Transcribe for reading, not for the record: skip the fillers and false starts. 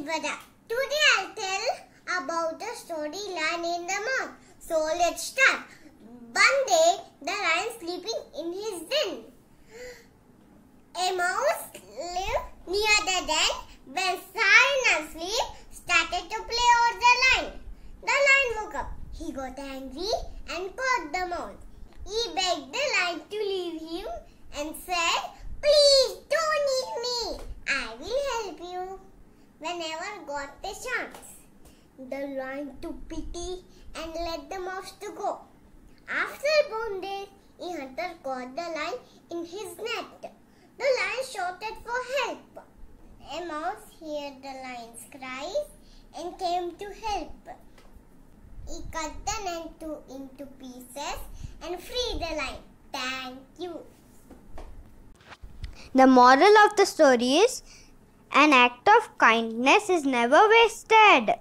Shivada. Today I'll tell about the storyline in the mouth. So let's start. One day the lion sleeping in his den. A mouse lived near the den. When sound asleep started to play over the lion. The lion woke up. He got angry and caught the mouse. He begged the lion to leave him and said, "Please don't eat me. I will help you." Whenever got the chance, the lion took pity and let the mouse to go. After one day, a hunter caught the lion in his net. The lion shouted for help. A mouse heard the lion's cries and came to help. He cut the net into pieces and freed the lion. Thank you. The moral of the story is: an act of kindness is never wasted.